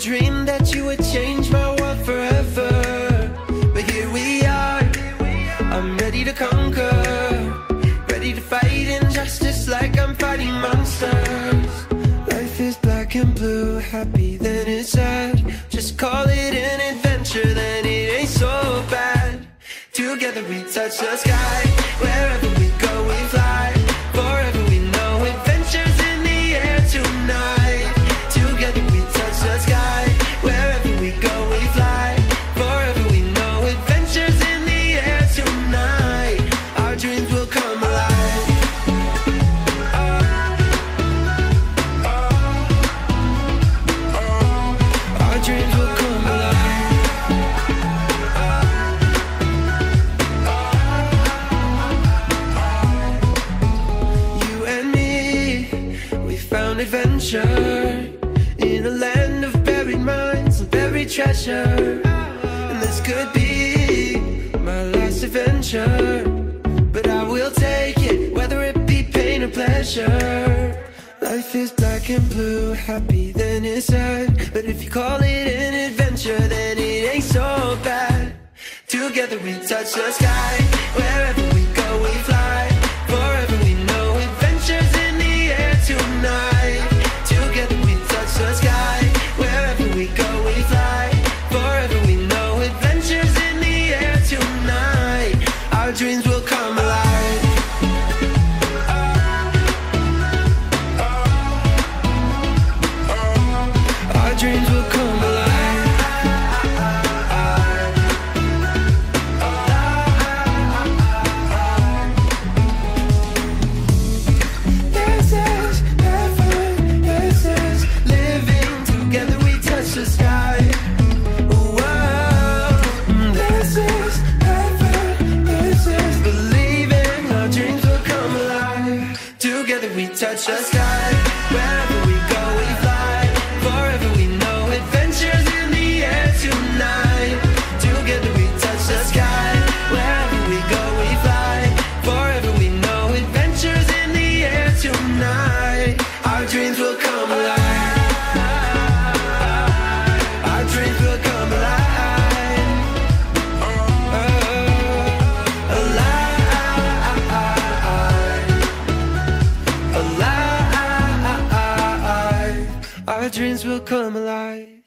dreamed that you would change my world forever, but here we are. I'm ready to conquer, ready to fight injustice like I'm fighting monsters. Life is black and blue, happy then it's sad. Just call it an adventure, then it ain't so bad. Together we touch the sky, wherever we go we fly. Forever we know adventures in the air tonight. Adventure in a land of buried minds and buried treasure, and this could be my last adventure, but I will take it, whether it be pain or pleasure. Life is black and blue, happy then it's sad, but if you call it an adventure then it ain't so bad. Together we touch the sky, wherever we go we fly. Forever we know adventures in the air tonight. The sky, wherever we go we fly. Forever we know adventures in the air tonight. Our dreams will come alive. Our dreams will come alive. Touch the sky, wherever we go we fly. Forever we know adventures in the air tonight. Together we touch the sky, wherever we go we fly. Forever we know adventures in the air tonight. Our dreams will come alive. Our dreams will come alive. Our dreams will come alive.